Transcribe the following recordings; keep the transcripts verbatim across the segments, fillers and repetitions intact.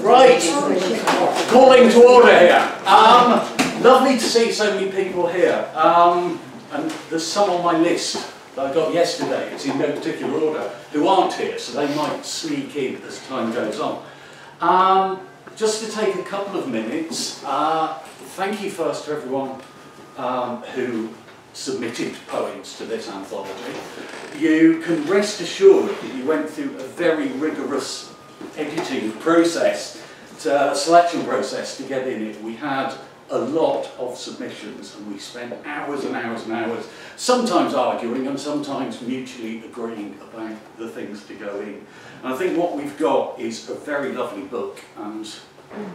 Right, calling to order here. Um, lovely to see so many people here. Um, and there's some on my list that I got yesterday, it's in no particular order, who aren't here, so they might sneak in as time goes on. Um, just to take a couple of minutes, uh, thank you first to everyone um, who submitted poems to this anthology. You can rest assured that you went through a very rigorous editing process, to, selection process to get in it. We had a lot of submissions and we spent hours and hours and hours, sometimes arguing and sometimes mutually agreeing about the things to go in. And I think what we've got is a very lovely book, and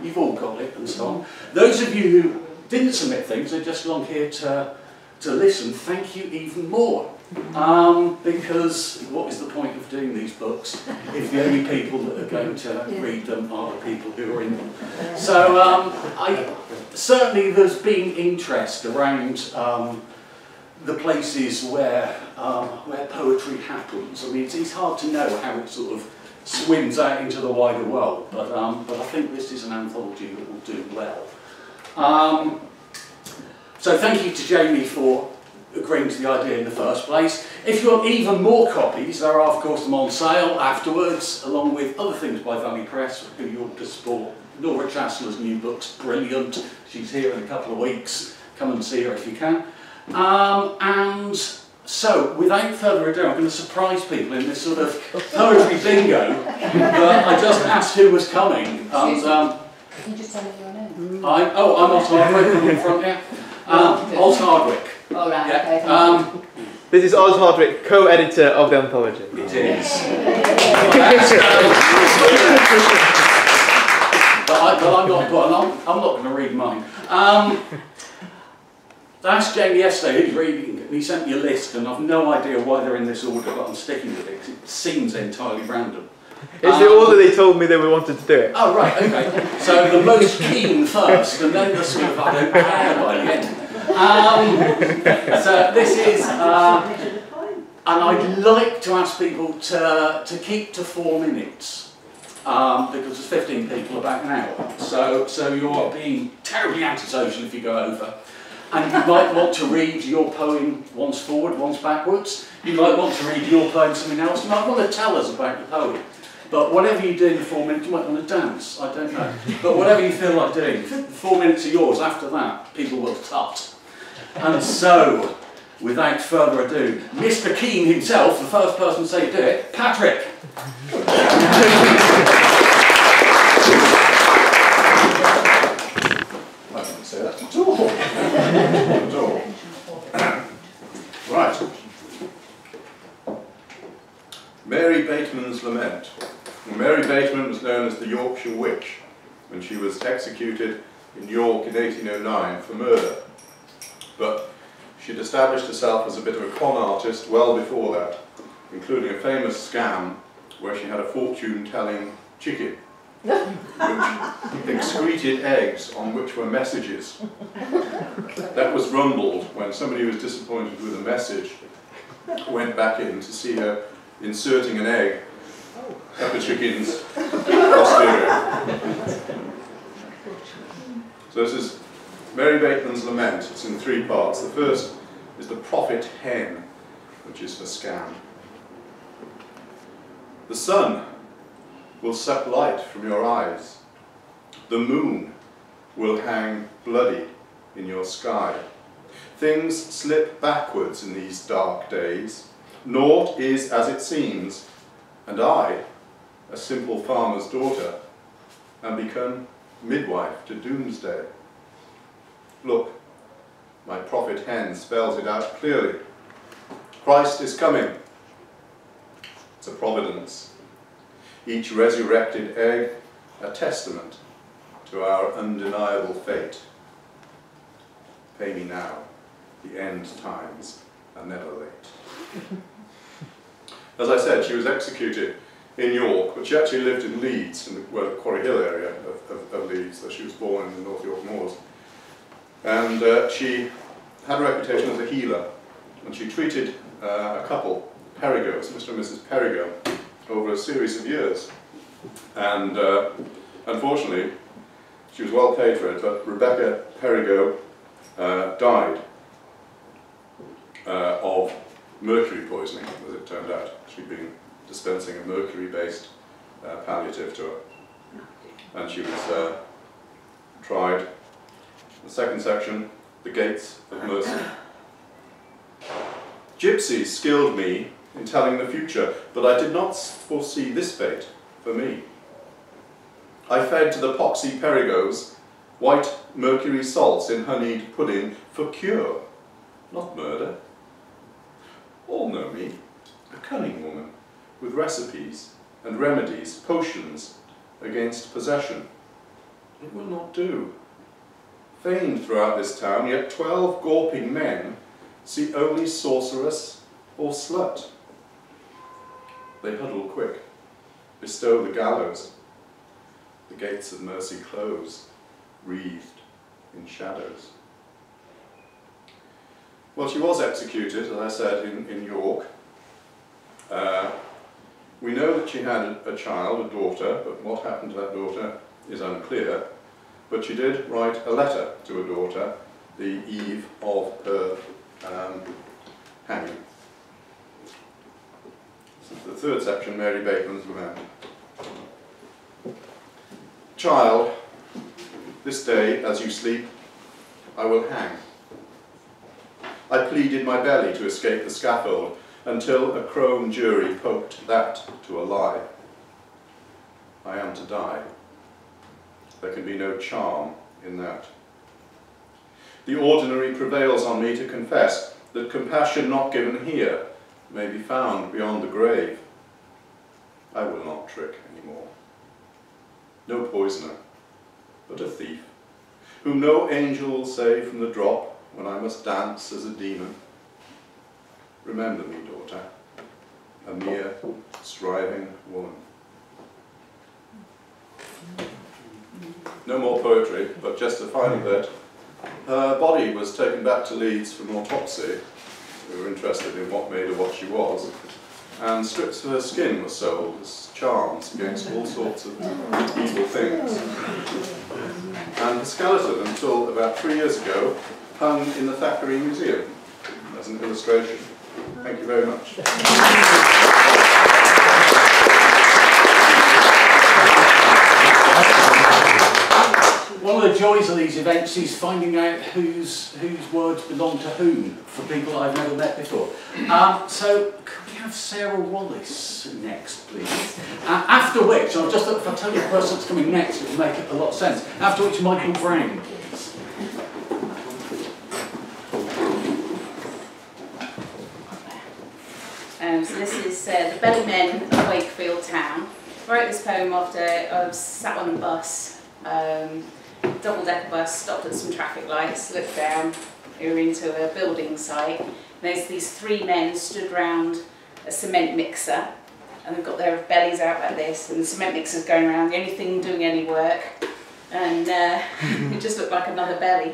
you've all got it and so on. Those of you who didn't submit things, they're just along here to to listen, thank you even more. Um, because what is the point of doing these books if the only people that are going to yeah. read them are the people who are in them? So um, I, certainly there's been interest around um, the places where, um, where poetry happens. I mean, it's, it's hard to know how it sort of swims out into the wider world, but, um, but I think this is an anthology that will do well. Um, So thank you to Jamie for agreeing to the idea in the first place. If you want even more copies, there are of course them on sale afterwards, along with other things by Valley Press, who you ought to support. Nora Chancellor's new book's brilliant. She's here in a couple of weeks. Come and see her if you can. Um, and so, without further ado, I'm going to surprise people in this sort of poetry bingo. But I just asked who was coming. And, um, Can you just tell me your name? I, oh, I'm Oz Hardwick in front here. Um, Oz Hardwick. Oh, right, yeah. Okay, um, this is Oz Hardwick, co-editor of the anthology. It is. Well, but, I, but I'm not. But I'm, I'm not going to read mine. Um, I asked Jamie yesterday who's reading, and he sent me a list, and I've no idea why they're in this order, but I'm sticking with it because it seems entirely random. It's um, the order they told me that we wanted to do it. Oh, right, okay. So the most keen first, and then the sort of, I don't care by the end. Um, so this is, uh, and I'd like to ask people to, to keep to four minutes, um, because there's fifteen people about an hour. So, so you are being terribly antisocial if you go over. And you might want to read your poem once forward, once backwards. You might want to read your poem something else. You might want to tell us about your poem. But whatever you do in four minutes, you might want to dance, I don't know. But whatever you feel like doing, four minutes are yours. After that, people will tut. And so, without further ado, Mister Keane himself, the first person to say do it, Patrick. I didn't say that at all. At all. Right. Mary Bateman's Lament. Mary Bateman was known as the Yorkshire Witch when she was executed in York in eighteen oh nine for murder. But she'd established herself as a bit of a con artist well before that, including a famous scam where she had a fortune-telling chicken which excreted eggs on which were messages. That was rumbled when somebody who was disappointed with a message went back in to see her inserting an egg at the chicken's posterior. So this is Mary Bateman's Lament. It's in three parts. The first is the prophet hen, which is the scam. The sun will suck light from your eyes. The moon will hang bloody in your sky. Things slip backwards in these dark days. Naught is as it seems, and I, a simple farmer's daughter, am become midwife to doomsday. Look, my prophet hen spells it out clearly. Christ is coming. It's a providence. Each resurrected egg, a testament to our undeniable fate. Pay me now, the end times are never late. As I said, she was executed in York, but she actually lived in Leeds, in the well, Quarry Hill area of, of, of Leeds, so she was born in the North York Moors. And uh, she had a reputation as a healer, and she treated uh, a couple, Perigos, Mister and Missus Perigo, over a series of years. and uh, unfortunately she was well paid for it, but Rebecca Perigo uh, died uh, of mercury poisoning, as it turned out. She'd been dispensing a mercury-based uh, palliative to her, and she was uh, tried. The second section, the gates of mercy. Gypsies skilled me in telling the future, but I did not foresee this fate for me. I fed to the poxy perigos white mercury salts in honeyed pudding for cure, not murder. All know me, a cunning woman, with recipes and remedies, potions against possession. It will not do. Famed throughout this town, yet twelve gawping men see only sorceress or slut. They huddle quick, bestow the gallows. The gates of mercy close, wreathed in shadows. Well, she was executed, as I said, in, in York. Uh, we know that she had a child, a daughter, but what happened to that daughter is unclear. But she did write a letter to her daughter the eve of her um, hanging. This is the third section, Mary Bateman's Lament. Child, this day, as you sleep, I will hang. I pleaded my belly to escape the scaffold until a crone jury poked that to a lie. I am to die. There can be no charm in that. The ordinary prevails on me to confess that compassion not given here may be found beyond the grave. I will not trick any more. No poisoner, but a thief, whom no angel will save from the drop when I must dance as a demon. Remember me, daughter, a mere striving woman. No more poetry, but just the final bit. Her body was taken back to Leeds for an autopsy. We were interested in what made her what she was. And strips of her skin were sold as charms against all sorts of evil things. And the skeleton, until about three years ago, hung in the Thackeray Museum as an illustration. Thank you very much. One of the joys of these events is finding out whose whose words belong to whom for people I've never met before. Um, so could we have Sarah Wallis next, please? Uh, after which, I'll just if I tell you the person that's coming next, it will make a lot of sense. After which, Michael Brown, please. Um, so this is uh, the Belly Men of Wakefield Town. I wrote this poem after I was sat on a bus. Um, double-decker bus, stopped at some traffic lights, looked down, we were into a building site, and there's these three men stood round a cement mixer, and they've got their bellies out like this, and the cement mixer's going around, the only thing doing any work, and uh, it just looked like another belly.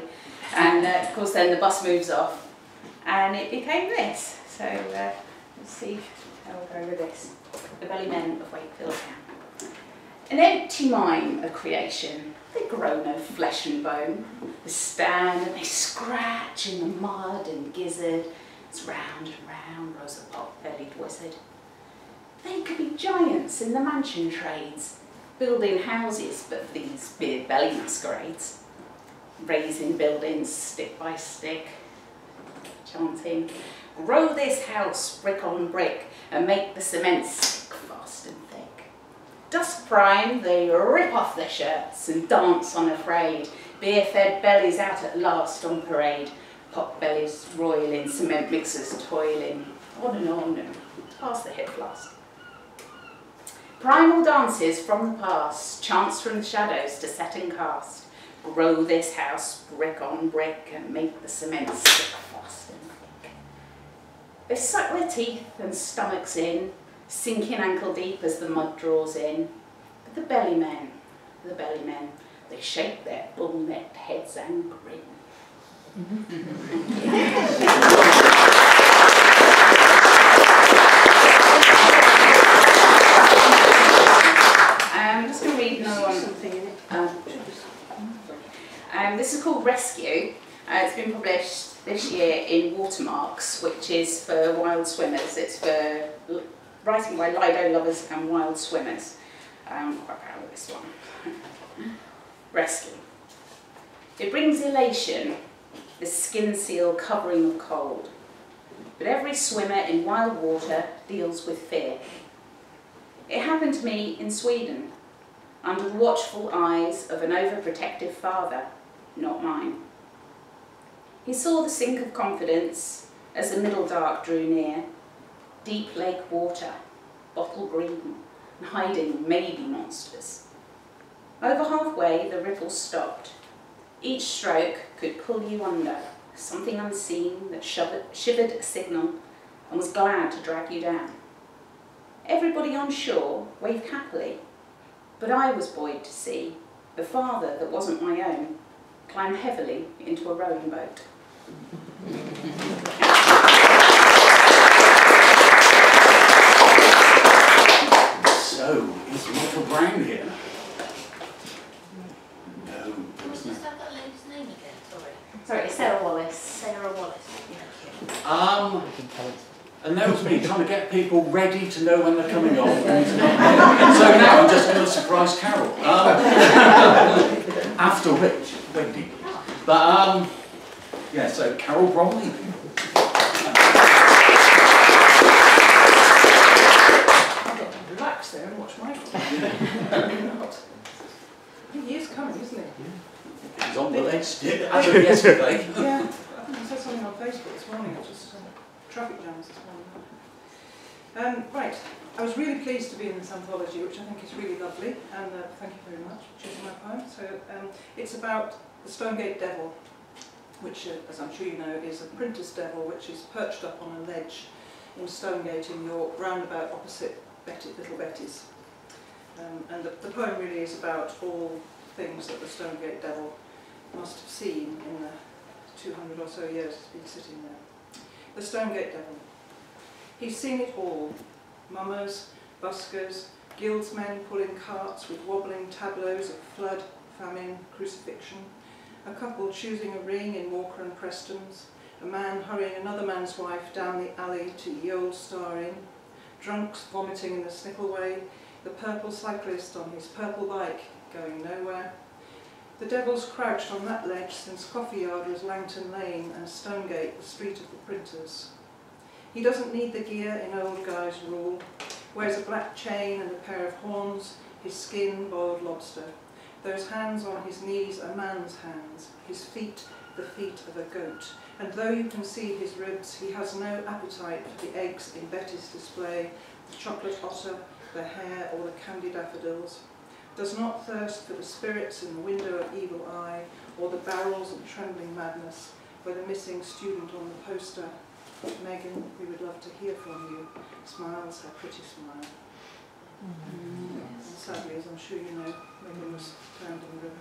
And uh, of course then the bus moves off, and it became this. So uh, let's see how we'll go with this. The Belly Men of Wakefield Town. An empty mime of creation. They grow no flesh and bone. They stand and they scratch in the mud and gizzard. It's round and round, rose a pot-bellied wizard. They could be giants in the mansion trades, building houses, but these beer belly masquerades. Raising buildings, stick by stick, chanting, grow this house brick on brick and make the cement stick fast and thick. Dusk prime, they rip off their shirts and dance unafraid. Beer-fed bellies out at last on parade. Pot bellies roiling, cement mixers toiling. On and on and past the hip flask. Primal dances from the past, chants from the shadows to set and cast. Grow this house brick on brick and make the cement stick fast and thick. They suck their teeth and stomachs in, sinking ankle deep as the mud draws in. But the belly men, the belly men, they shake their bull-necked heads and grin. Um, this is called Rescue. Uh, it's been published this year in Watermarks, which is for wild swimmers. It's for writing by Lido lovers and wild swimmers. I'm um, quite proud of this one. Rescue. It brings elation, the skin seal covering of cold. But every swimmer in wild water deals with fear. It happened to me in Sweden, under the watchful eyes of an overprotective father, not mine. He saw the sink of confidence as the middle dark drew near. Deep lake water, bottle green, and hiding maybe monsters. Over halfway, the ripples stopped. Each stroke could pull you under, something unseen that shivered a signal and was glad to drag you down. Everybody on shore waved happily, but I was buoyed to see the father that wasn't my own climb heavily into a rowing boat. So, is Michael Brown here? No. What's that lady's name again? Sorry. Sorry, Sarah Wallis. Sarah Wallis. Thank you. Um, and that was me trying to get people ready to know when they're coming on. So now I'm just going to surprise Carol. Um, After which, Wendy. But, um, yeah, so Carol Bromley. I've got to relax there and watch Michael. He is coming, isn't he? He's on the ledge still, as of yesterday. Yeah, I think I said something on Facebook this morning, just uh, traffic jams this morning. Um, right. I was really pleased to be in this anthology, which I think is really lovely, and uh, thank you very much for choosing my poem. So, um, it's about the Stonegate Devil, which, uh, as I'm sure you know, is a printer's devil which is perched up on a ledge in Stonegate in York, roundabout opposite Betty, Little Betty's. Um, and the, the poem really is about all things that the Stonegate Devil must have seen in the two hundred or so years it's been sitting there. The Stonegate Devil. He's seen it all. Mummers, buskers, guildsmen pulling carts with wobbling tableaus of flood, famine, crucifixion, a couple choosing a ring in Walker and Preston's, a man hurrying another man's wife down the alley to Ye Olde Star Inn, drunks vomiting in the Snickleway, the purple cyclist on his purple bike going nowhere. The devil's crouched on that ledge since Coffee Yard was Langton Lane and Stonegate the street of the printers. He doesn't need the gear in old guy's rule, wears a black chain and a pair of horns, his skin boiled lobster, those hands on his knees are man's hands, his feet the feet of a goat, and though you can see his ribs, he has no appetite for the eggs in Betty's display, the chocolate otter, the hare or the candy daffodils, does not thirst for the spirits in the window of evil eye, or the barrels of trembling madness, where the missing student on the poster, Megan, we would love to hear from you, smiles her pretty smile. Mm-hmm. Yes. And sadly, as I'm sure you know, Megan was drowned in the river.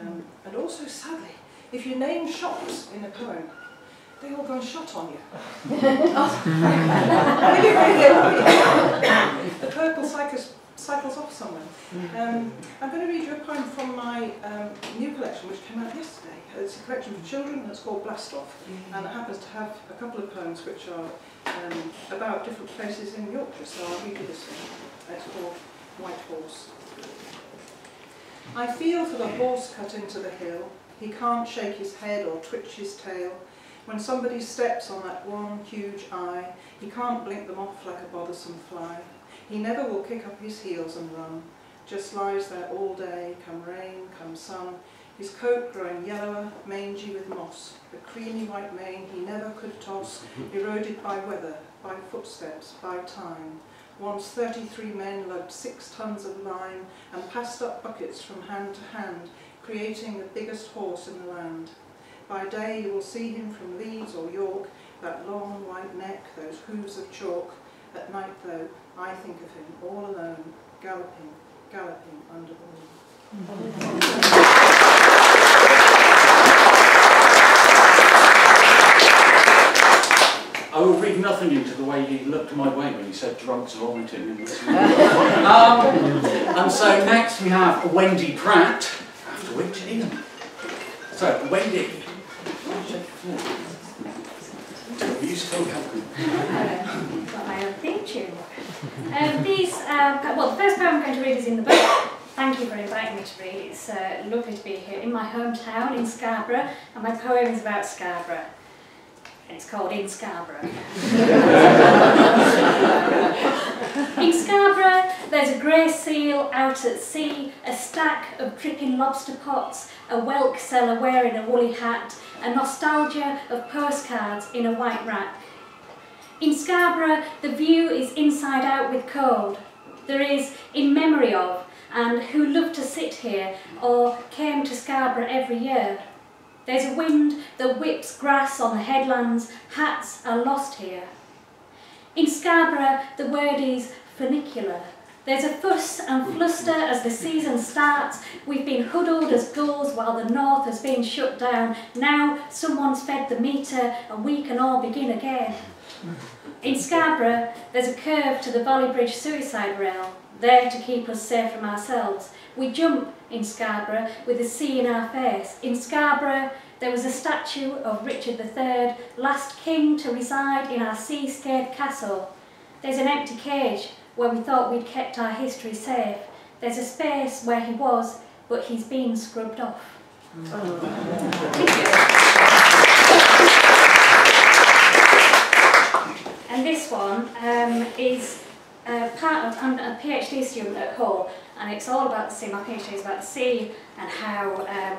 Um, and also, sadly, if you name shops in a poem, they all go and shot on you. The purple cycles, cycles off somewhere. Um, I'm going to read you a poem from my um, new collection, which came out yesterday. It's a collection for children that's called Blast Off, mm-hmm. and it happens to have a couple of poems which are um, about different places in Yorkshire, so I'll read you this one. It's called White Horse. I feel for the horse cut into the hill, he can't shake his head or twitch his tail. When somebody steps on that one huge eye, he can't blink them off like a bothersome fly. He never will kick up his heels and run, just lies there all day, come rain, come sun, his coat growing yellower, mangy with moss, the creamy white mane he never could toss, eroded by weather, by footsteps, by time. Once thirty-three men lugged six tons of lime and passed up buckets from hand to hand, creating the biggest horse in the land. By day you will see him from Leeds or York, that long white neck, those hooves of chalk. At night, though, I think of him all alone, galloping, galloping under the moon. I will read nothing into the way he looked my way when he said drugs are vomiting. um, and so next we have Wendy Pratt, after which Ian. So, Wendy. Are you still helping? Got my own theme tune. Um, these, um, well, the first poem I'm going to read is in the book. Thank you for inviting me to read. It's uh, lovely to be here in my hometown in Scarborough, and my poem is about Scarborough. And it's called In Scarborough. In Scarborough, there's a grey seal out at sea, a stack of dripping lobster pots, a whelk seller wearing a woolly hat, a nostalgia of postcards in a white rack. In Scarborough, the view is inside out with cold. There is In Memory Of, and Who Loved to Sit Here, or Came to Scarborough Every Year. There's a wind that whips grass on the headlands, hats are lost here. In Scarborough, the word is funicular. There's a fuss and fluster as the season starts. We've been huddled as gulls while the north has been shut down. Now someone's fed the meter and we can all begin again. In Scarborough, there's a curve to the Valley Bridge suicide rail, there to keep us safe from ourselves. We jump in Scarborough with the sea in our face. In Scarborough, there was a statue of Richard the Third, last king to reside in our seascape castle. There's an empty cage where we thought we'd kept our history safe. There's a space where he was, but he's been scrubbed off. Oh. And this one um, is Uh, part of, I'm a PhD student at Hull, and it's all about the sea. My PhD is about the sea and how um,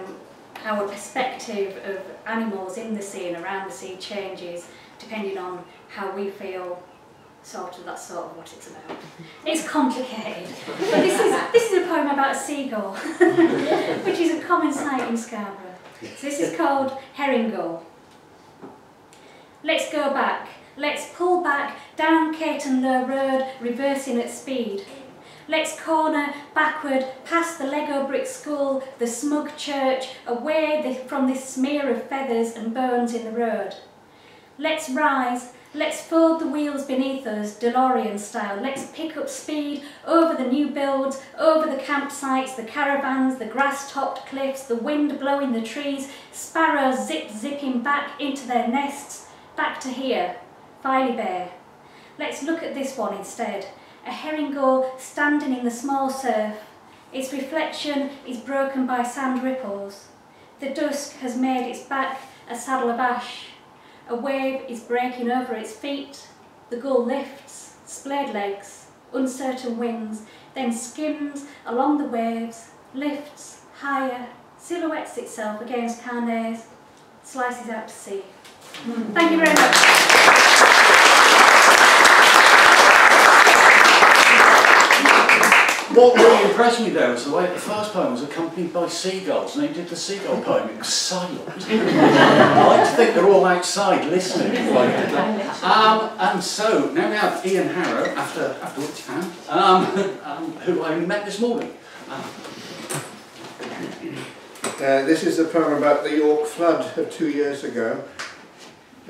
how a perspective of animals in the sea and around the sea changes depending on how we feel. Sort of, that's sort of what it's about. It's complicated, but this is this is a poem about a seagull, which is a common sight in Scarborough. So this is called Herringull. Let's go back. Let's pull back down Catonlow Road, reversing at speed. Let's corner backward past the Lego brick school, the smug church, away from this smear of feathers and bones in the road. Let's rise, let's fold the wheels beneath us, DeLorean style. Let's pick up speed over the new builds, over the campsites, the caravans, the grass-topped cliffs, the wind blowing the trees, sparrows zip-zipping back into their nests, back to here. Filey Bay. Let's look at this one instead. A herringull standing in the small surf. Its reflection is broken by sand ripples. The dusk has made its back a saddle of ash. A wave is breaking over its feet. The gull lifts, splayed legs, uncertain wings, then skims along the waves, lifts higher, silhouettes itself against Carnets, slices out to sea. Mm. Thank you very much. What really impressed me though was the way the first poem was accompanied by seagulls, and they did the seagull poem. It was silent. I like to think they're all outside listening. Um, and so now we have Ian Harrow, after after what you found, um, um, who I met this morning. Um. Uh, this is the poem about the York flood of two years ago.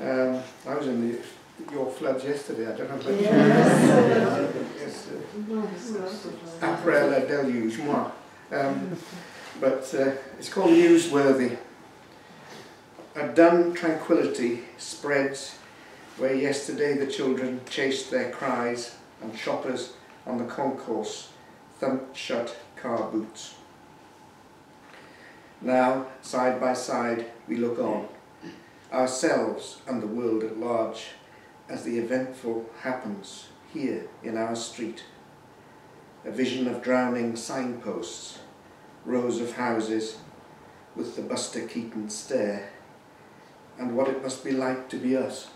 Um, I was in the Your floods yesterday, I don't know about yes. you. Yes. Uh, Après la deluge, moi. Um, but uh, it's called Newsworthy. A dumb tranquillity spreads where yesterday the children chased their cries and shoppers on the concourse thumped shut car boots. Now, side by side, we look on, ourselves and the world at large, as the eventful happens here in our street. A vision of drowning signposts, rows of houses with the Buster Keaton stare, and what it must be like to be us.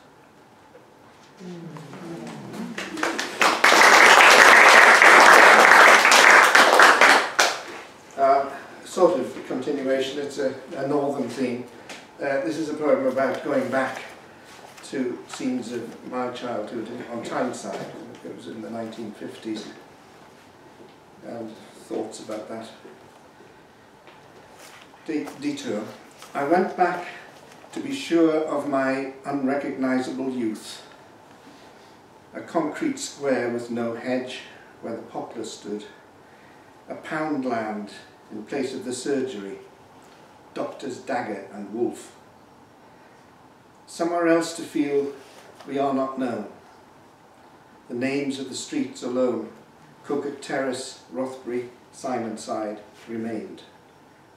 Uh, sort of a continuation, it's a, a northern theme. Uh, this is a poem about going back to scenes of my childhood on Timeside. It was in the nineteen fifties, and thoughts about that. De detour. I went back to be sure of my unrecognisable youth. A concrete square with no hedge where the poplar stood. A pound land in place of the surgery. doctor's dagger and wolf. Somewhere else to feel we are not known. The names of the streets alone, Cookett Terrace, Rothbury, Simonside, remained.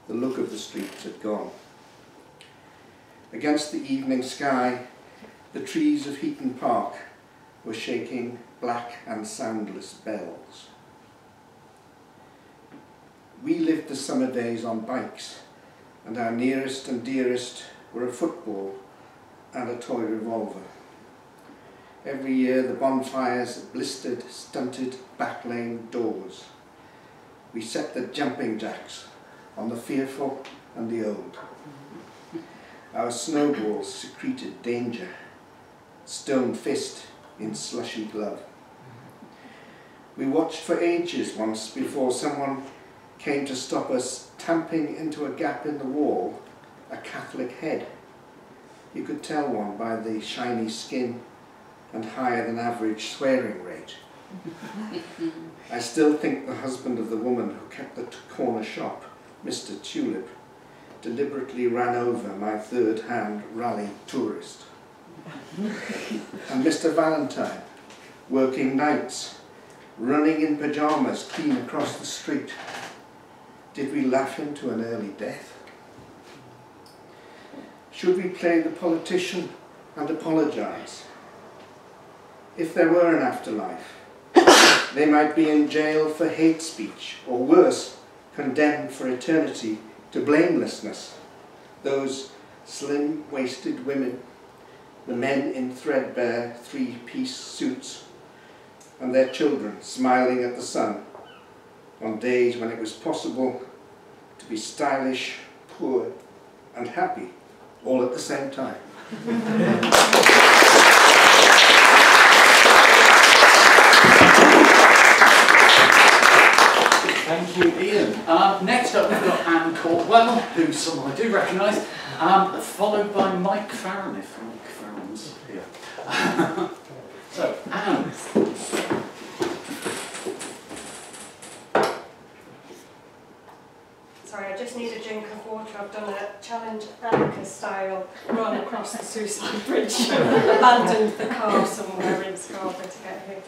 The look of the streets had gone. Against the evening sky, the trees of Heaton Park were shaking black and soundless bells. We lived the summer days on bikes, and our nearest and dearest were a football and a toy revolver. Every year the bonfires blistered, stunted back lane doors. We set the jumping jacks on the fearful and the old. Our snowballs secreted danger, stone fist in slushy glove. We watched for ages once before someone came to stop us tamping into a gap in the wall a Catholic head. You could tell one by the shiny skin and higher than average swearing rate. I still think the husband of the woman who kept the corner shop, Mister Tulip, deliberately ran over my third-hand rally tourist. And Mister Valentine, working nights, running in pyjamas clean across the street. Did we laugh him to an early death? Should we play the politician and apologise? If there were an afterlife, they might be in jail for hate speech, or worse, condemned for eternity to blamelessness. Those slim-waisted women, the men in threadbare three-piece suits, and their children smiling at the sun on days when it was possible to be stylish, poor, and happy all at the same time. Thank you, Ian. Uh, next up we've got Anne Cortwell, who some I do recognise, um, followed by Mike Farron, if Mike Farron's here. So, Anne. Sorry, I just need a drink of water. I've done a Challenge Anarchist style run across the suicide bridge. Abandoned the car somewhere in Scarborough to get here.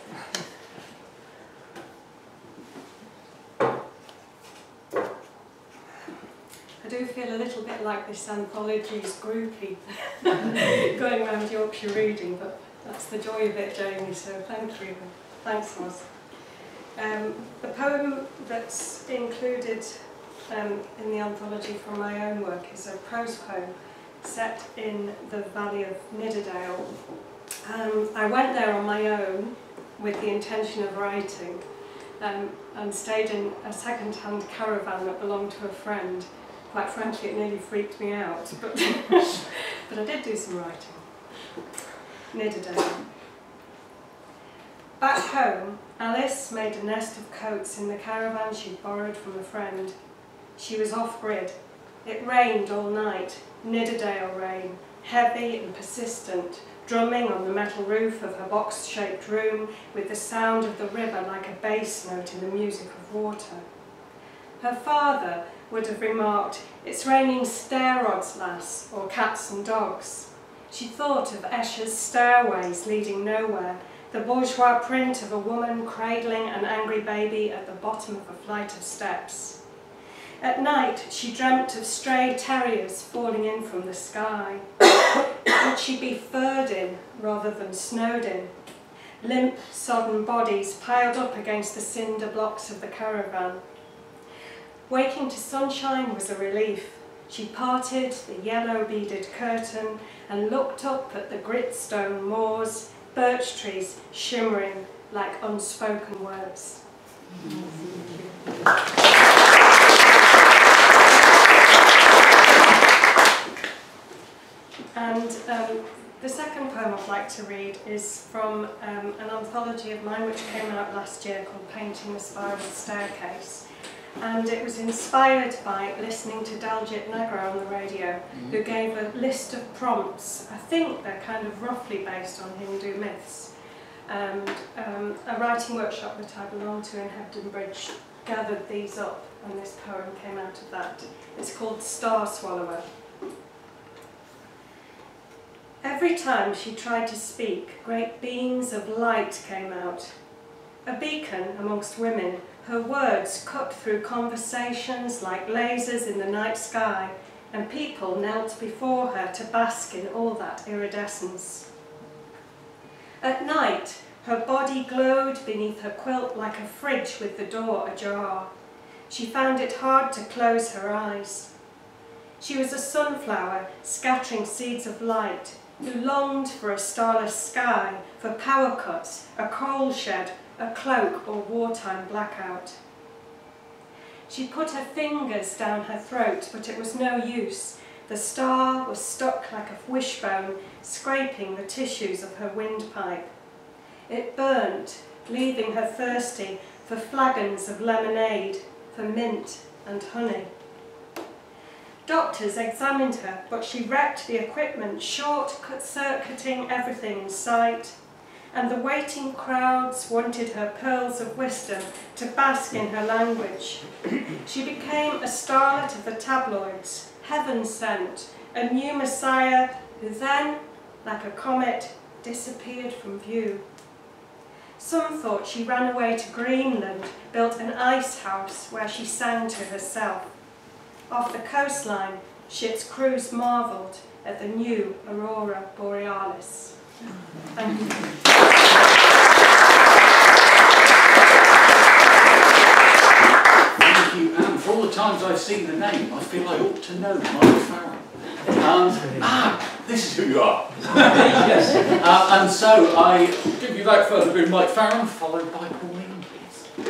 I do feel a little bit like this anthology's groupie going around Yorkshire reading, but that's the joy of it, Jamie, so thank you. Thanks, Oz. Um, the poem that's included um, in the anthology from my own work is a prose poem set in the Valley of Nidderdale. Um, I went there on my own with the intention of writing um, and stayed in a second-hand caravan that belonged to a friend. Quite frankly, it nearly freaked me out, but, but I did do some writing. Nidderdale. Back home, Alice made a nest of coats in the caravan she'd borrowed from a friend. She was off-grid. It rained all night, Nidderdale rain, heavy and persistent, drumming on the metal roof of her box-shaped room with the sound of the river like a bass note in the music of water. Her father would have remarked, "It's raining stair-rods, lass," or cats and dogs. She thought of Escher's stairways leading nowhere, the bourgeois print of a woman cradling an angry baby at the bottom of a flight of steps. At night, she dreamt of stray terriers falling in from the sky. Would she be furred in rather than snowed in? Limp, sodden bodies piled up against the cinder blocks of the caravan. Waking to sunshine was a relief. She parted the yellow-beaded curtain and looked up at the gritstone moors, birch trees shimmering like unspoken words. And um, the second poem I'd like to read is from um, an anthology of mine which came out last year called Painting a Spiral Staircase. And it was inspired by listening to Daljit Nagra on the radio, who gave a list of prompts. I think they're kind of roughly based on Hindu myths. And um, a writing workshop that I belonged to in Hebden Bridge gathered these up and this poem came out of that. It's called Star Swallower. Every time she tried to speak, great beams of light came out. A beacon amongst women, her words cut through conversations like lasers in the night sky, and people knelt before her to bask in all that iridescence. At night, her body glowed beneath her quilt like a fridge with the door ajar. She found it hard to close her eyes. She was a sunflower scattering seeds of light, who longed for a starless sky, for power cuts, a coal shed, a cloak or wartime blackout. She put her fingers down her throat, but it was no use. The star was stuck like a wishbone, scraping the tissues of her windpipe. It burnt, leaving her thirsty for flagons of lemonade, for mint and honey. Doctors examined her, but she wrecked the equipment, short-circuiting everything in sight, and the waiting crowds wanted her pearls of wisdom to bask in her language. She became a starlet of the tabloids, heaven-sent, a new messiah who then, like a comet, disappeared from view. Some thought she ran away to Greenland, built an ice house where she sang to herself. Off the coastline, ship's crews marvelled at the new Aurora Borealis. Thank you. Thank you, Anne. For all the times I've seen the name, I feel I ought to know Michael Farrell. Um, ah, this is who you are. Yes. Uh, and so I give you back first a bit of Mike Farrell, followed by Pauline, please.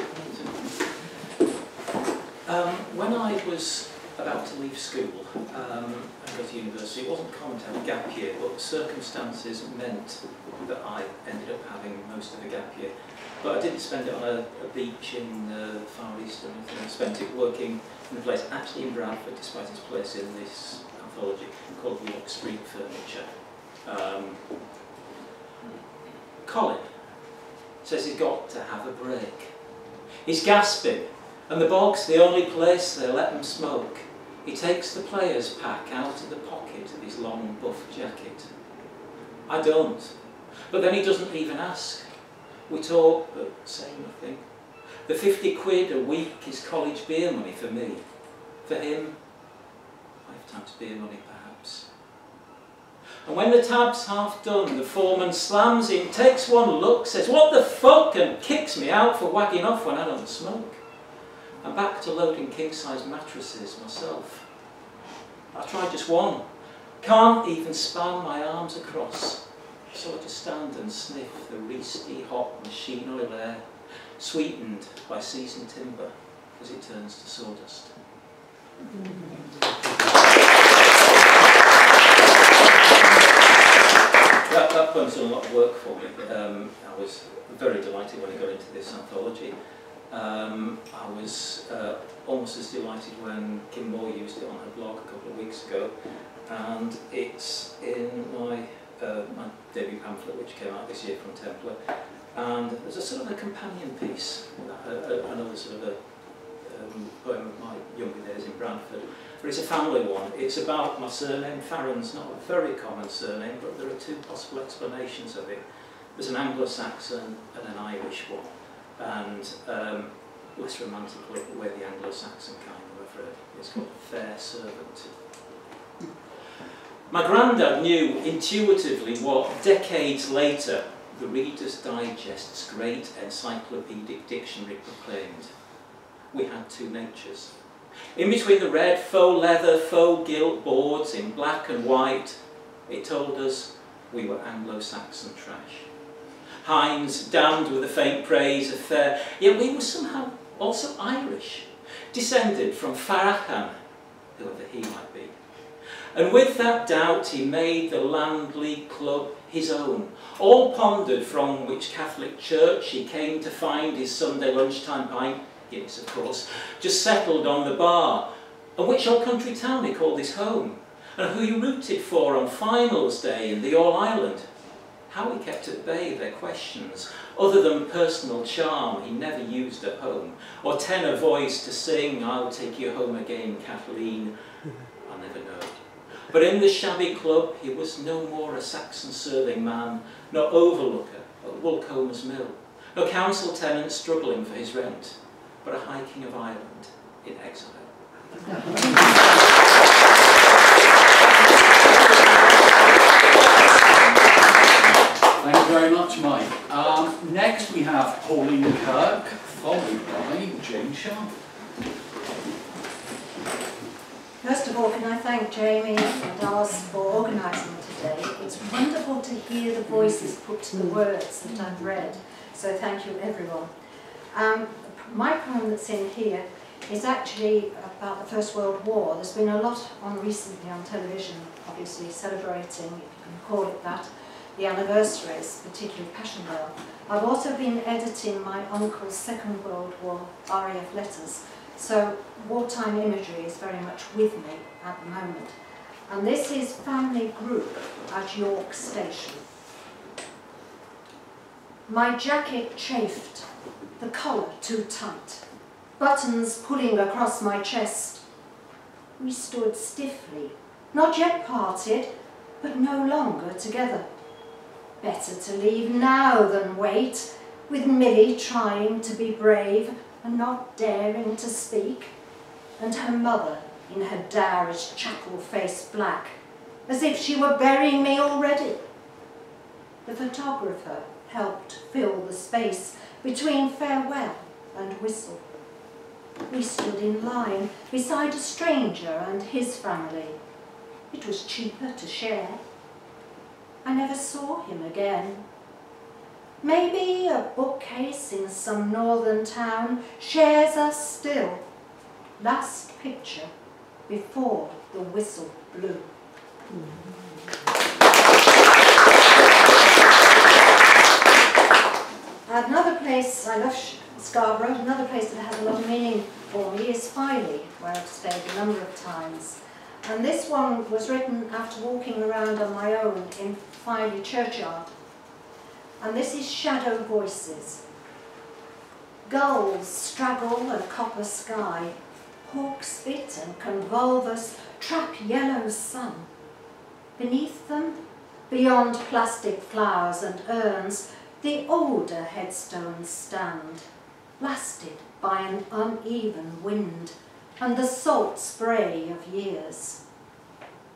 Um, when I was about to leave school um, and go to university, it wasn't common to have a gap year, but circumstances meant that I ended up having most of a gap year. But I didn't spend it on a, a beach in the Far East or anything. I spent it working in a place, actually in Bradford, despite its place in this anthology, called York Street Furniture. Um, Colin says he's got to have a break. He's gasping, and the bog's the only place they let them smoke. He takes the player's pack out of the pocket of his long buff jacket. I don't. But then he doesn't even ask. We talk, but say nothing. The fifty quid a week is college beer money for me. For him, five times beer money perhaps. And when the tab's half done, the foreman slams in, takes one look, says, "What the fuck?" and kicks me out for wagging off when I don't smoke. I'm back to loading king-size mattresses myself. I tried just one. Can't even span my arms across. So I just stand and sniff the yeasty hot machine oil air, sweetened by seasoned timber as it turns to sawdust. That, that poem's done a lot of work for me. Um, I was very delighted when I got into this anthology. Um, I was uh, almost as delighted when Kim Moore used it on her blog a couple of weeks ago, and it's in my, uh, my debut pamphlet, which came out this year from Templar, and there's a sort of a companion piece, a, a, another sort of a um, poem of my younger days in Bradford, but it's a family one. It's about my surname. Farron's not a very common surname, but there are two possible explanations of it. There's an Anglo-Saxon and an Irish one. And um, less romantically, the way the Anglo-Saxon kind, I'm afraid. It's called Fair Servant. My grandad knew intuitively what, decades later, the Reader's Digest's great encyclopedic dictionary proclaimed. We had two natures. In between the red faux leather, faux gilt boards in black and white, it told us we were Anglo-Saxon trash. Hinds, damned with a faint praise of fair, yet we were somehow also Irish, descended from Farachan, whoever he might be. And with that doubt he made the Land League Club his own, all pondered from which Catholic church he came to find his Sunday lunchtime pint, Guinness of course, just settled on the bar, and which old country town he called his home, and who he rooted for on finals day in the All-Ireland. how he kept at bay their questions, other than personal charm he never used at home, or tenor voice to sing, "I'll take you home again, Kathleen," I'll never know. But in the shabby club he was no more a Saxon serving man, nor overlooker at Woolcomb's Mill, nor council tenant struggling for his rent, but a hiking of Ireland in exile. Thank you very much, Mike. Um, next we have Pauline Kirk, followed by Jane Sharp. First of all, can I thank Jamie and Oz for organising today. It's wonderful to hear the voices put to the words that I've read, so thank you everyone. Um, my poem that's in here is actually about the First World War. There's been a lot on recently on television, obviously celebrating, if you can call it that, the anniversaries, particularly Passchendaele. I've also been editing my uncle's Second World War R A F letters, so wartime imagery is very much with me at the moment. And this is Family Group at York Station. My jacket chafed, the collar too tight, buttons pulling across my chest. We stood stiffly, not yet parted, but no longer together. Better to leave now than wait, with Millie trying to be brave and not daring to speak, and her mother in her dowrish chackle-face black, as if she were burying me already. The photographer helped fill the space between farewell and whistle. We stood in line beside a stranger and his family. It was cheaper to share. I never saw him again. Maybe a bookcase in some northern town shares us still. Last picture before the whistle blew. Mm-hmm. Another place, I love Scarborough, another place that has a lot of meaning for me is Filey, where I've stayed a number of times. And this one was written after walking around on my own in Filey churchyard. And this is Shadow Voices. Gulls straggle a copper sky, hawks bit and convolvulus trap yellow sun. Beneath them, beyond plastic flowers and urns, the older headstones stand, blasted by an uneven wind and the salt spray of years.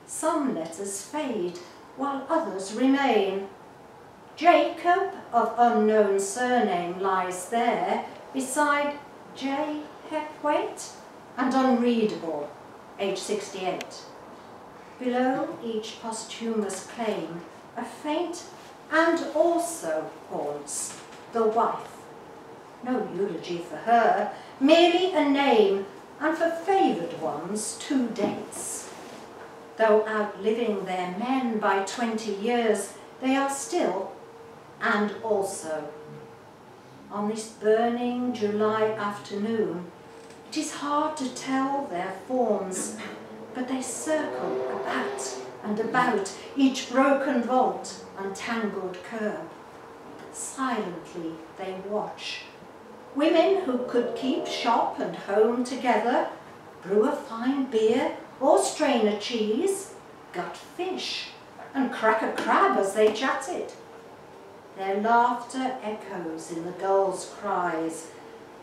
Some letters fade, while others remain. Jacob, of unknown surname, lies there, beside J. Hepwaite, and unreadable, age sixty-eight. Below each posthumous claim, a faint and also haunts the wife. No eulogy for her, merely a name, and for favoured ones, two dates. Though outliving their men by twenty years, they are still, and also. On this burning July afternoon, it is hard to tell their forms, but they circle about and about each broken vault and tangled curb. Silently they watch. Women who could keep shop and home together, brew a fine beer or strain a cheese, gut fish and crack a crab as they chatted. Their laughter echoes in the gulls' cries,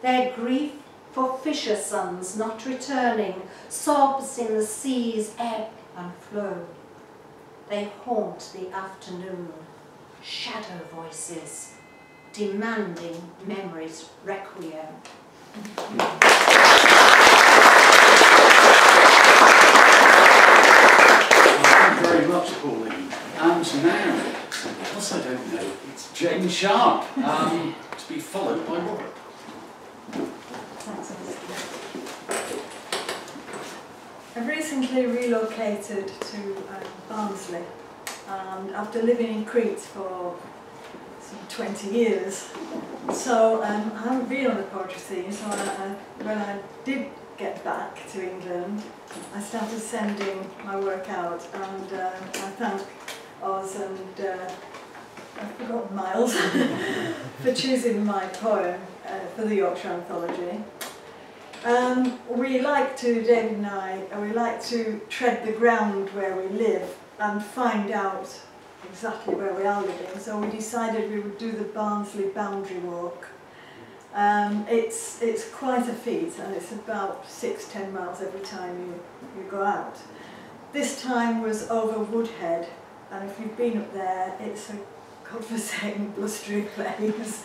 their grief for fisher sons not returning, sobs in the sea's ebb and flow. They haunt the afternoon, shadow voices, demanding memories requiem. Thank you very much, Pauline. And now, because I don't know, it's Jane Sharp, um, to be followed by Robert. I've recently relocated to um, Barnsley, and after living in Crete for twenty years. So um, I haven't been on the poetry scene, so I, I, when I did get back to England, I started sending my work out, and uh, I thank Oz and uh, I've forgotten Miles, for choosing my poem uh, for the Yorkshire Anthology. Um, we like to, David and I, we like to tread the ground where we live and find out exactly where we are living, so we decided we would do the Barnsley boundary walk. Um, it's, it's quite a feat, and it's about six, ten miles every time you, you go out. This time was over Woodhead, and if you've been up there, it's a godforsaken, blustery place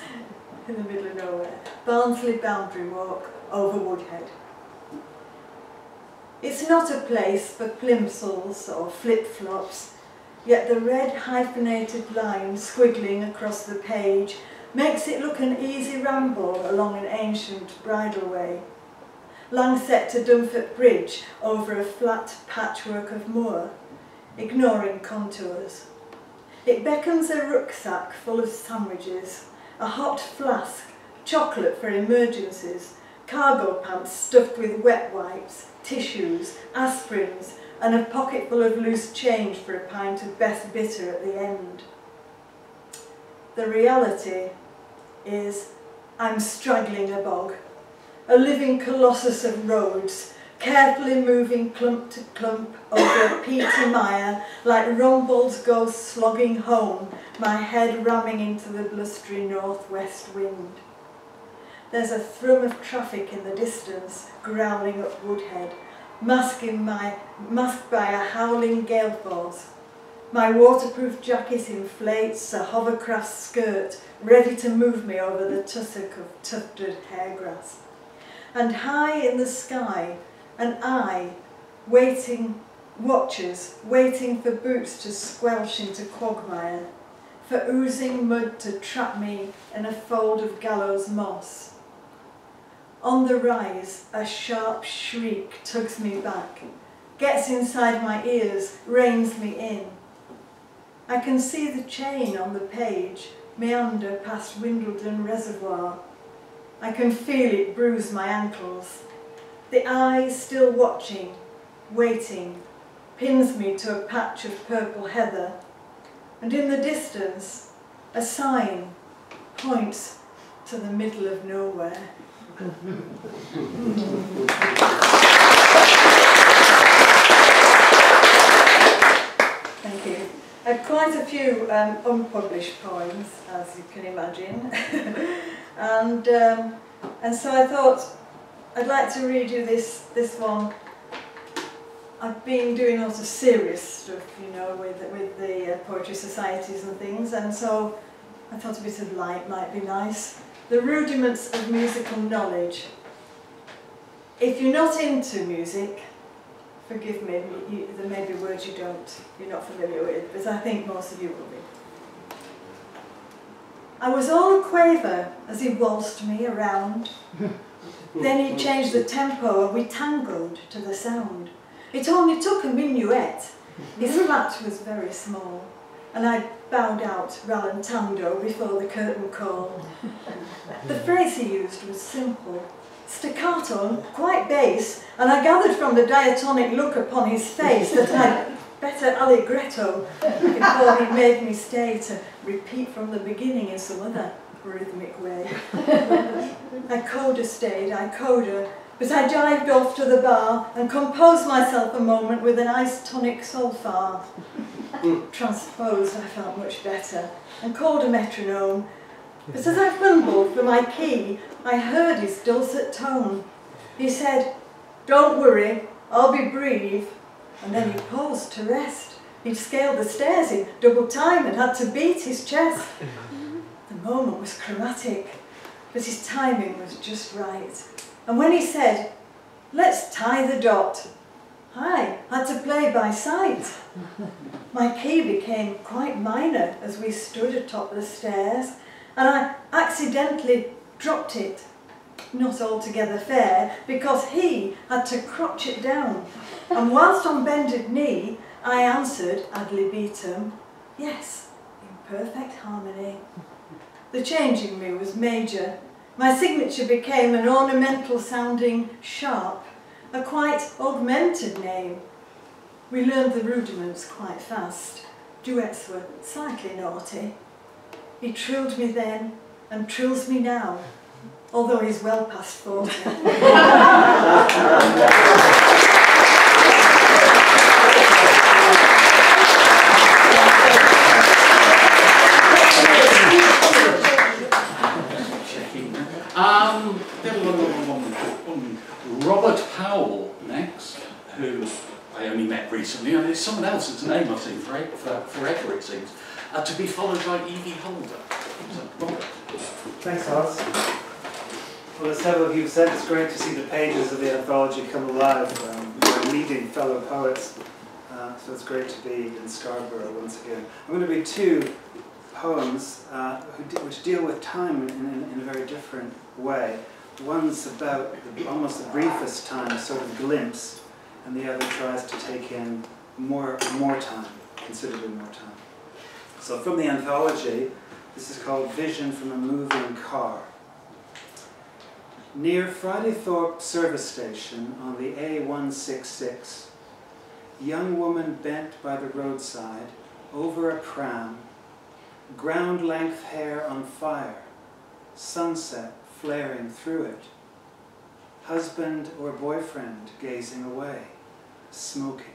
in the middle of nowhere. Barnsley boundary walk over Woodhead. It's not a place for plimsolls or flip-flops, yet the red hyphenated line squiggling across the page makes it look an easy ramble along an ancient bridleway, long set to Dunford Bridge over a flat patchwork of moor, ignoring contours. It beckons a rucksack full of sandwiches, a hot flask, chocolate for emergencies, cargo pants stuffed with wet wipes, tissues, aspirins, and a pocketful of loose change for a pint of best bitter at the end. The reality is I'm straggling a bog, a living colossus of roads, carefully moving clump to clump over peaty mire, like Rombold's ghost slogging home, my head ramming into the blustery northwest wind. There's a thrum of traffic in the distance, growling up Woodhead, masking my, masked by a howling gale force. My waterproof jacket inflates a hovercraft skirt, ready to move me over the tussock of tufted hairgrass. And high in the sky, an eye waiting, watches, waiting for boots to squelch into quagmire, for oozing mud to trap me in a fold of gallows moss. On the rise, a sharp shriek tugs me back, gets inside my ears, reins me in. I can see the chain on the page meander past Windledon Reservoir. I can feel it bruise my ankles. The eye, still watching, waiting, pins me to a patch of purple heather, and in the distance, a sign points to the middle of nowhere. Thank you. Uh, quite a few um, unpublished poems, as you can imagine, and um, and so I thought I'd like to read you this, this one. I've been doing lots of serious stuff, you know, with, with the uh, poetry societies and things, and so I thought a bit of light might be nice. The rudiments of musical knowledge. If you're not into music, forgive me, you, there may be words you don't, you're not familiar with, but I think most of you will be. I was all a quaver as he waltzed me around. Then he changed the tempo and we tangled to the sound. It only took a minuet. His flat was very small, and I bowed out rallentando before the curtain call. The phrase he used was simple, staccato, quite bass, and I gathered from the diatonic look upon his face that I'd better allegretto before he made me stay to repeat from the beginning in some other rhythmic way. I coda stayed, I coda, but I dived off to the bar and composed myself a moment with an ice tonic solfa. Transposed, I felt much better, and called a metronome, but as I fumbled for my key, I heard his dulcet tone. He said, "Don't worry, I'll be brave," and then he paused to rest. He'd scaled the stairs in double time and had to beat his chest. The moment was chromatic, but his timing was just right. And when he said, "Let's tie the dot," I had to play by sight. My key became quite minor as we stood atop the stairs, and I accidentally dropped it. Not altogether fair, because he had to crotch it down. And whilst on bended knee, I answered ad libitum, "Yes," in perfect harmony. The change in me was major. My signature became an ornamental-sounding sharp, a quite augmented name. We learned the rudiments quite fast. Duets were slightly naughty. He trilled me then and trills me now, although he's well past forty. um, Robert Powell next, who I only met recently, and it's someone else's name I've seen for, for, forever it seems, uh, to be followed by Evie Holder. So, Robert. Thanks, Oz. Well, as several of you have said, it's great to see the pages of the anthology come alive um, by meeting fellow poets, uh, so it's great to be in Scarborough once again. I'm going to read two poems uh, which deal with time in, in, in a very different way. One's about the, almost the briefest time, a sort of glimpse, and the other tries to take in more, more time, considerably more time. So from the anthology, this is called Vision from a Moving Car. Near Fridaythorpe service station on the A one sixty-six, young woman bent by the roadside over a pram, ground-length hair on fire, sunset flaring through it, husband or boyfriend gazing away, smoking.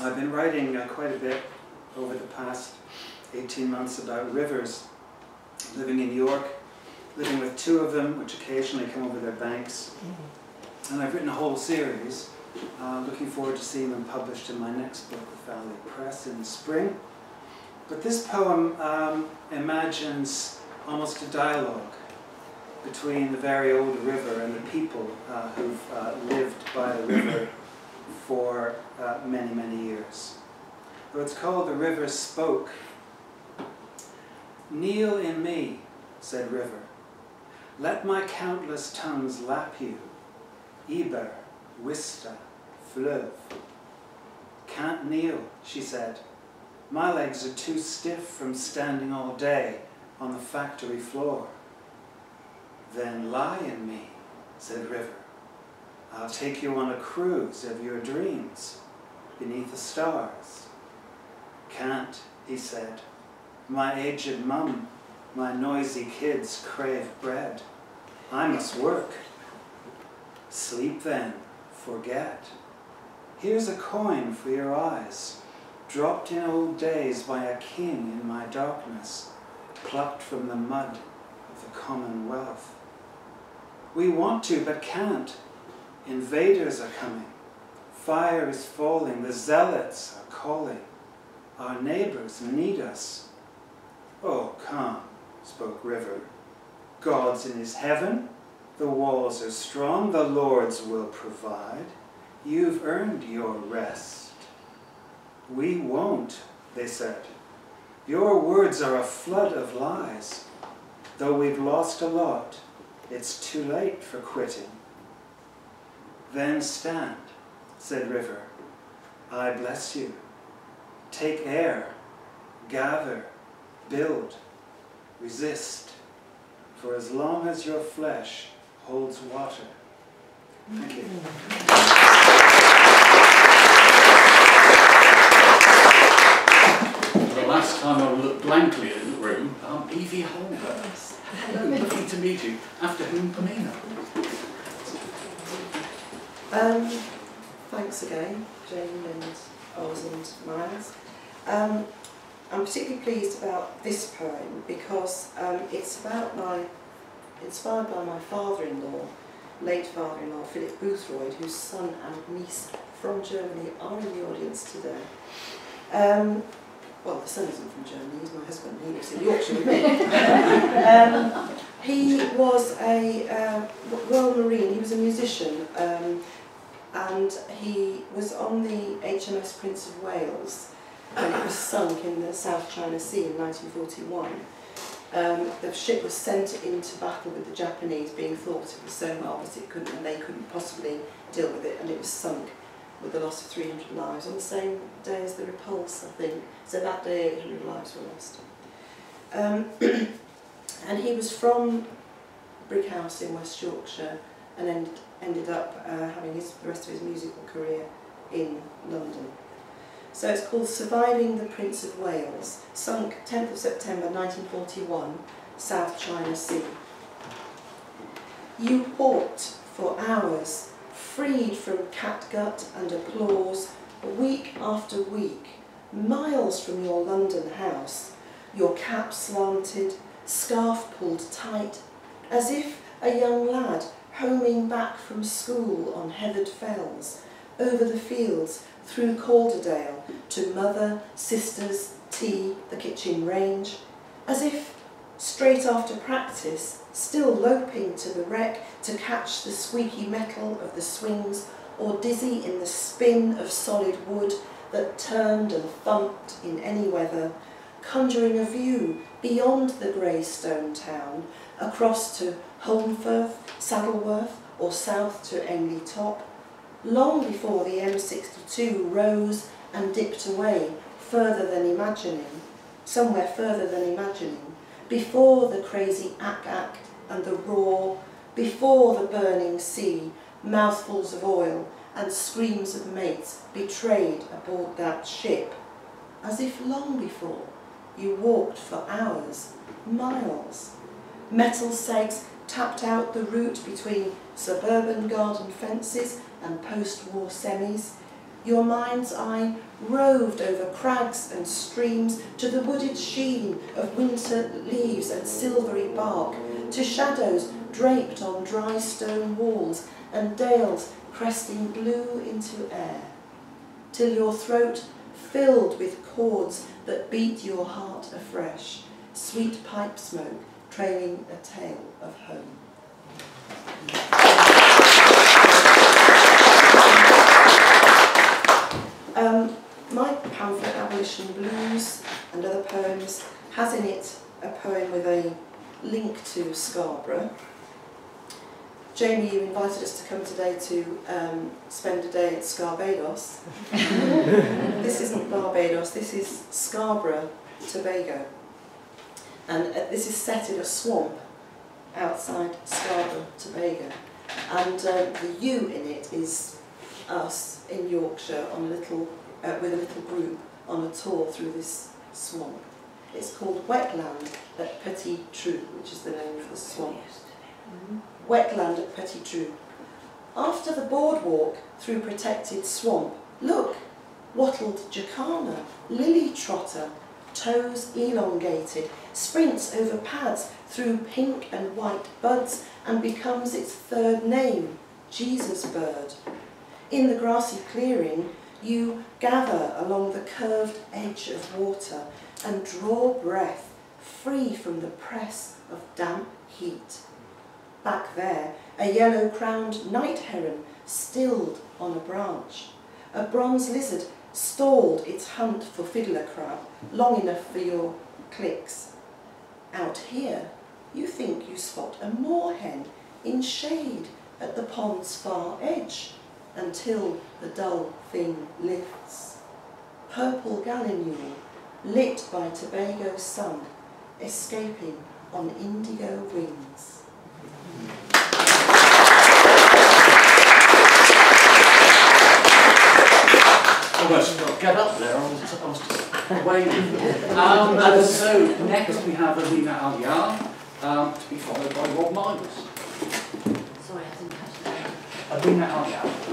I've been writing uh, quite a bit over the past eighteen months about rivers, living in York, living with two of them, which occasionally come over their banks. And I've written a whole series, uh, looking forward to seeing them published in my next book with Valley Press in the spring. But this poem um, imagines almost a dialogue between the very old river and the people uh, who've uh, lived by the river for uh, many, many years. So it's called The River Spoke. Kneel in me, said river. Let my countless tongues lap you. Iber, wista, fleuve. Can't kneel, she said. My legs are too stiff from standing all day on the factory floor. Then lie in me, said river. I'll take you on a cruise of your dreams beneath the stars. Can't, he said. My aged mum, my noisy kids crave bread. I must work. Sleep then, forget. Here's a coin for your eyes, dropped in old days by a king in my darkness, plucked from the mud of the commonwealth. We want to, but can't. Invaders are coming. Fire is falling. The zealots are calling. Our neighbors need us. Oh, come, spoke river. God's in his heaven. The walls are strong. The lords will provide. You've earned your rest. We won't, they said. Your words are a flood of lies. Though we've lost a lot, it's too late for quitting. Then stand, said river. I bless you. Take air, gather, build, resist, for as long as your flesh holds water. Thank you. For the last time I looked blankly in the room, I'm Evie Holder. Hello, lovely to meet you. After whom, Pamina? Um, thanks again, Jane and Oz and Miles. Um, I'm particularly pleased about this poem because um, it's about my, inspired by my father-in-law, late father-in-law, Philip Boothroyd, whose son and niece from Germany are in the audience today. Um, well, the son isn't from Germany, he's my husband, he lives in Yorkshire with me. um, he was a uh, Royal Marine, he was a musician. Um, and he was on the H M S Prince of Wales when it was sunk in the South China Sea in nineteen forty-one. Um, the ship was sent into battle with the Japanese, being thought it was so marvellous it couldn't, and they couldn't possibly deal with it, and it was sunk with the loss of three hundred lives on the same day as the Repulse, I think. So that day, eight hundred lives were lost. Um, and he was from Brickhouse in West Yorkshire, and then ended up uh, having his, the rest of his musical career in London. So it's called Surviving the Prince of Wales, sunk tenth of September nineteen forty-one, South China Sea. You walked for hours, freed from catgut and applause, week after week, miles from your London house, your cap slanted, scarf pulled tight, as if a young lad homing back from school on heathered fells, over the fields, through Calderdale, to mother, sisters, tea, the kitchen range, as if, straight after practice, still loping to the wreck to catch the squeaky metal of the swings, or dizzy in the spin of solid wood that turned and thumped in any weather, conjuring a view beyond the grey stone town, across to Holmfirth, Saddleworth, or south to Engley Top, long before the M sixty-two rose and dipped away further than imagining, somewhere further than imagining, before the crazy ack-ack and the roar, before the burning sea, mouthfuls of oil and screams of mates betrayed aboard that ship, as if long before you walked for hours, miles. Metal segs tapped out the route between suburban garden fences and post-war semis. Your mind's eye roved over crags and streams to the wooded sheen of winter leaves and silvery bark, to shadows draped on dry stone walls and dales cresting blue into air, till your throat filled with chords that beat your heart afresh, sweet pipe smoke trailing a tale of home. Um, my pamphlet, Abolition Blues and Other Poems, has in it a poem with a link to Scarborough. Jamie, you invited us to come today to um, spend a day at Scarbados. This isn't Barbados, this is Scarborough, Tobago. And uh, this is set in a swamp outside Scarborough, Tobago. And uh, the you in it is us in Yorkshire on a little, uh, with a little group on a tour through this swamp. It's called Wetland at Petit Trou, which is the name of the swamp. Mm-hmm. Wetland at Petit Trou. After the boardwalk through protected swamp, look, wattled jacana, lily trotter, toes elongated, sprints over pads through pink and white buds and becomes its third name, Jesus bird. In the grassy clearing, you gather along the curved edge of water and draw breath, free from the press of damp heat. Back there, a yellow-crowned night heron stilled on a branch. A bronze lizard stalled its hunt for fiddler crab, long enough for your clicks. Out here, you think you spot a moorhen in shade at the pond's far edge, until the dull thing lifts. Purple gallinule, lit by Tobago sun, escaping on indigo wings. Almost got to get up there, I was, I was just waiting. Um, and so next we have Alina Alyar, um, to be followed by Rob Myers. Sorry, I didn't catch that. Alina Alyar.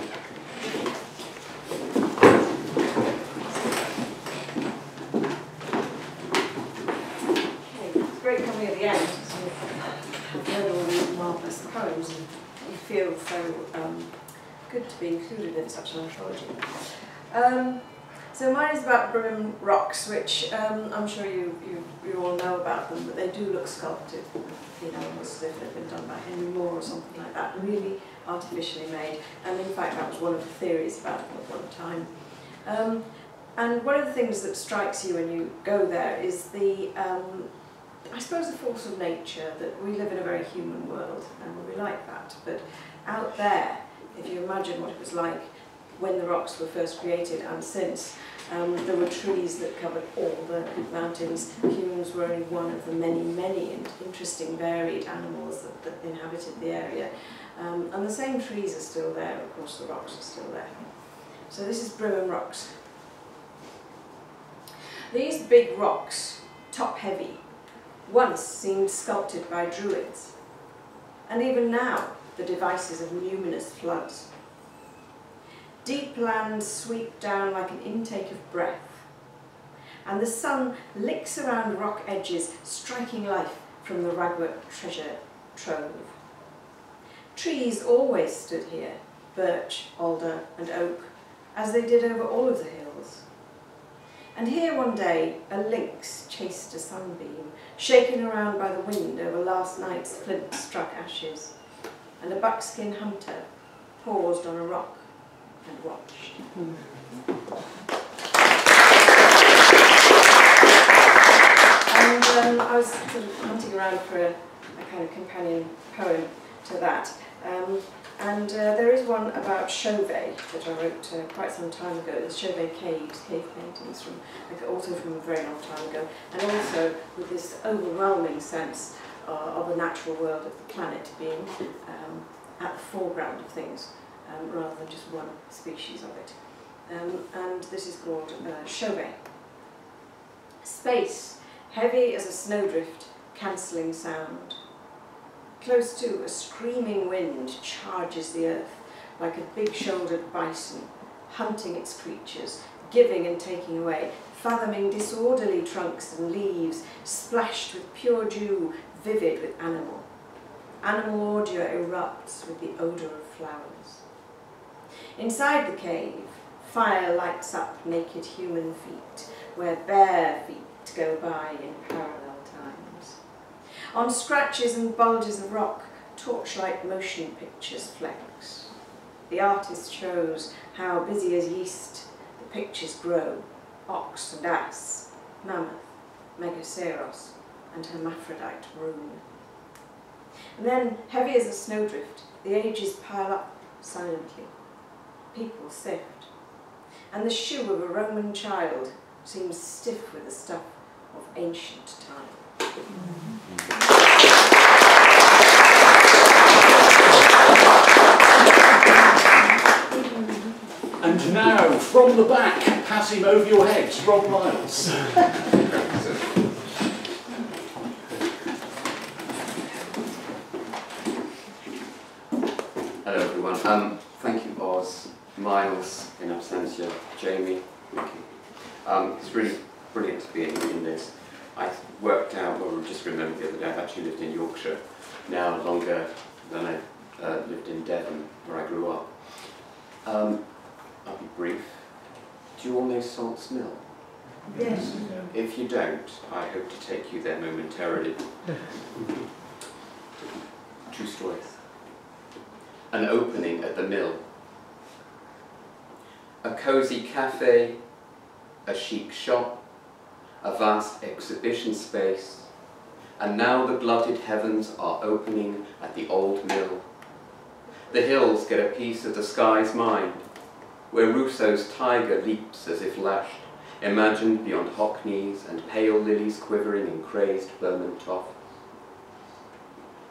Poems, and you feel so um, good to be included in such an anthology. Um, so mine is about Brimham Rocks, which um, I'm sure you, you you all know about them, but they do look sculpted, you know, as if they've been done by Henry Moore or something like that, really artificially made. And in fact, that was one of the theories about them at one time. Um, and one of the things that strikes you when you go there is the um, I suppose the force of nature, that we live in a very human world and we like that, but out there, if you imagine what it was like when the rocks were first created and since, um, there were trees that covered all the mountains. Humans were only one of the many, many interesting varied animals that, that inhabited the area. Um, and the same trees are still there, of course the rocks are still there. So this is Brimham Rocks. These big rocks, top-heavy, once seemed sculpted by druids, and even now the devices of numinous floods. Deep lands sweep down like an intake of breath, and the sun licks around rock edges, striking life from the ragwort treasure trove. Trees always stood here, birch, alder and oak, as they did over all of the hills. And here one day a lynx chased a sunbeam, shaken around by the wind over last night's flint-struck ashes, and a buckskin hunter paused on a rock and watched. Um, I was sort of hunting around for a, a kind of companion poem to that, um, and uh, there is one about Chauvet that I wrote uh, quite some time ago. The Chauvet caves, cave paintings, from also from a very long time ago, and also with this overwhelming sense uh, of the natural world, of the planet being um, at the foreground of things um, rather than just one species of it. Um, and this is called uh, Chauvet. Space. Heavy as a snowdrift, cancelling sound. Close to, a screaming wind charges the earth like a big-shouldered bison, hunting its creatures, giving and taking away, fathoming disorderly trunks and leaves, splashed with pure dew, vivid with animal. Animal ordure erupts with the odour of flowers. Inside the cave, fire lights up naked human feet, where bare feet to go by in parallel times. On scratches and bulges of rock, torchlight motion pictures flex. The artist shows how, busy as yeast, the pictures grow, ox and ass, mammoth, megaceros, and hermaphrodite rune. And then, heavy as a snowdrift, the ages pile up silently. People sift. And the shoe of a Roman child seems stiff with the stuff of ancient time. And now, from the back, pass him over your heads, Rob Miles. Hello, everyone. Um, thank you, Oz, Miles, in absentia, Jamie, Mickey. Um, it's really brilliant to be in, in this. I worked out, well, I just remembered the other day, I've actually lived in Yorkshire now longer than I uh, lived in Devon, where I grew up. Um, I'll be brief. Do you all know Salt's Mill? Yes. If you don't, I hope to take you there momentarily. True story. An opening at the mill. A cosy cafe, a chic shop, a vast exhibition space, and now the glutted heavens are opening at the old mill. The hills get a piece of the sky's mind, where Rousseau's tiger leaps as if lashed, imagined beyond Hockneys and pale lilies quivering in crazed vermin toff.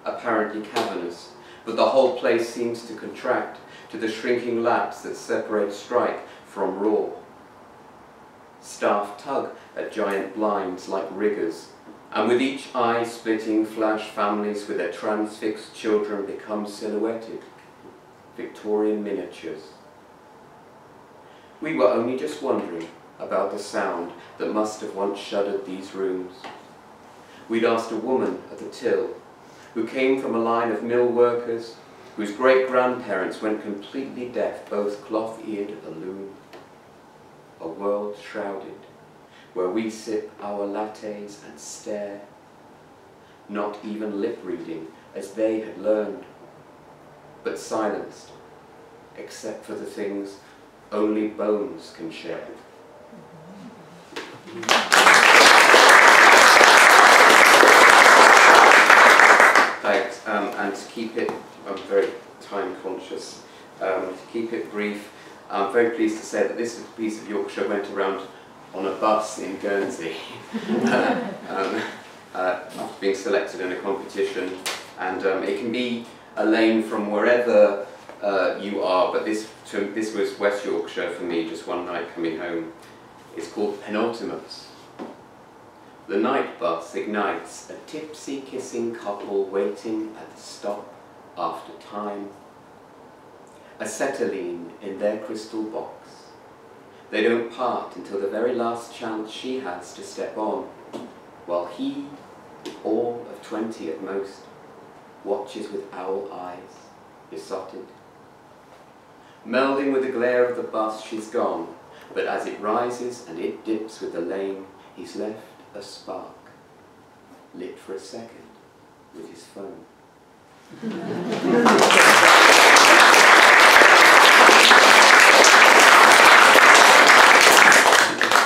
Apparently cavernous, but the whole place seems to contract to the shrinking lapse that separates strike from raw. Staff tug at giant blinds like riggers, and with each eye splitting flash, families with their transfixed children become silhouetted, Victorian miniatures. We were only just wondering about the sound that must have once shuddered these rooms. We'd asked a woman at the till, who came from a line of mill workers, whose great-grandparents went completely deaf, both cloth-eared at the loom. A world shrouded, where we sip our lattes and stare, not even lip-reading as they had learned, but silenced, except for the things only bones can share. Thanks, um, and to keep it, I'm very time conscious, um, to keep it brief, I'm very pleased to say that this piece of Yorkshire went around on a bus in Guernsey uh, um, uh, after being selected in a competition, and um, it can be a lane from wherever uh, you are, but this, to, this was West Yorkshire for me, just one night coming home. It's called Penultimus. The night bus ignites a tipsy-kissing couple waiting at the stop after time. Acetylene in their crystal box. They don't part until the very last chance she has to step on, while he, all of twenty at most, watches with owl eyes, besotted. Melding with the glare of the bus, she's gone, but as it rises and it dips with the lane, he's left a spark, lit for a second with his phone.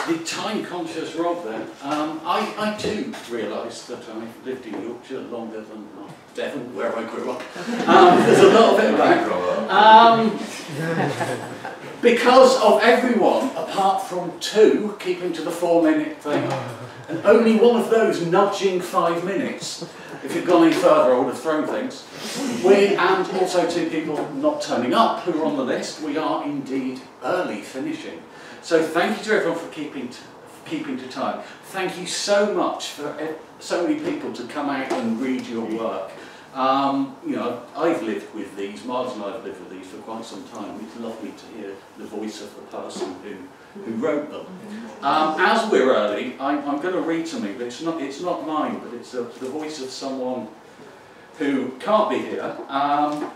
The time-conscious Rob there. Um, I, I too realised that I've lived in Yorkshire longer than uh, Devon, where I grew up. Um, there's a lot of it about. Um, because of everyone, apart from two, keeping to the four-minute thing, and only one of those nudging five minutes. If you'd gone any further, I would have thrown things. We, and also two people not turning up who are on the list, we are indeed early finishing. So thank you to everyone for keeping to, for keeping to time. Thank you so much for so many people to come out and read your work. Um, you know, I've lived with these, Miles and I have lived with these for quite some time. It's lovely to hear the voice of the person who, who wrote them. Um, as we're early, I'm, I'm going to read something, but it's not, it's not mine, but it's a, the voice of someone who can't be here. Um,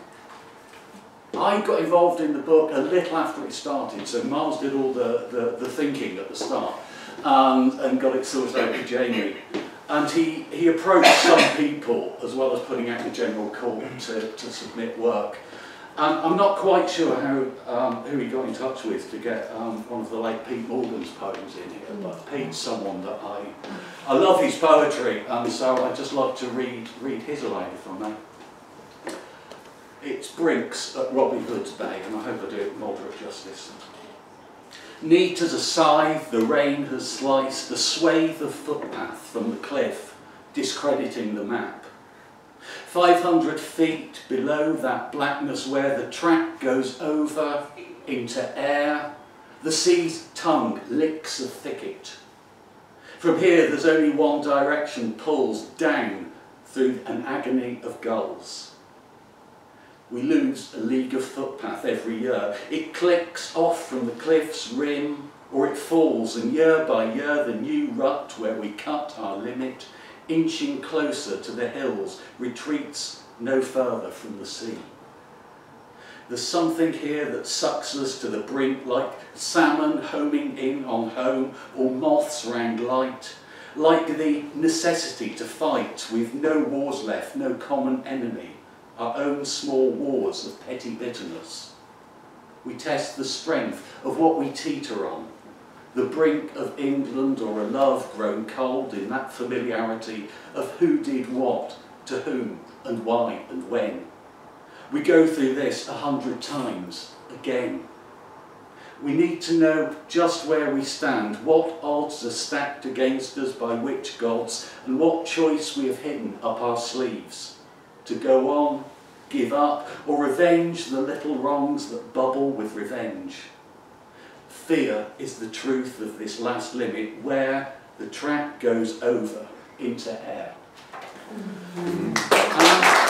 I got involved in the book a little after it started, so Miles did all the, the, the thinking at the start, um, and got it sorted out with Jamie. And he, he approached some people, as well as putting out the general call to, to submit work. Um, I'm not quite sure how, um, who he got in touch with to get um, one of the late Pete Morgan's poems in here, but Pete's someone that I... I love his poetry, and so I'd just like to read, read his aloud, if I may. It's Brinks at Robin Hood's Bay, and I hope I do it moderate justice. Neat as a scythe, the rain has sliced the swathe of footpath from the cliff, discrediting the map. Five hundred feet below that blackness where the track goes over into air, the sea's tongue licks a thicket. From here there's only one direction, pulls down through an agony of gulls. We lose a league of footpath every year. It clicks off from the cliff's rim, or it falls, and year by year the new rut where we cut our limit, inching closer to the hills, retreats no further from the sea. There's something here that sucks us to the brink, like salmon homing in on home, or moths round light, like the necessity to fight with no wars left, no common enemy. Our own small wars of petty bitterness. We test the strength of what we teeter on, the brink of England or a love grown cold in that familiarity of who did what, to whom and why and when. We go through this a hundred times again. We need to know just where we stand, what odds are stacked against us by which gods, and what choice we have hidden up our sleeves. To go on, give up, or revenge the little wrongs that bubble with revenge. Fear is the truth of this last limit, where the track goes over into air. Mm-hmm. um,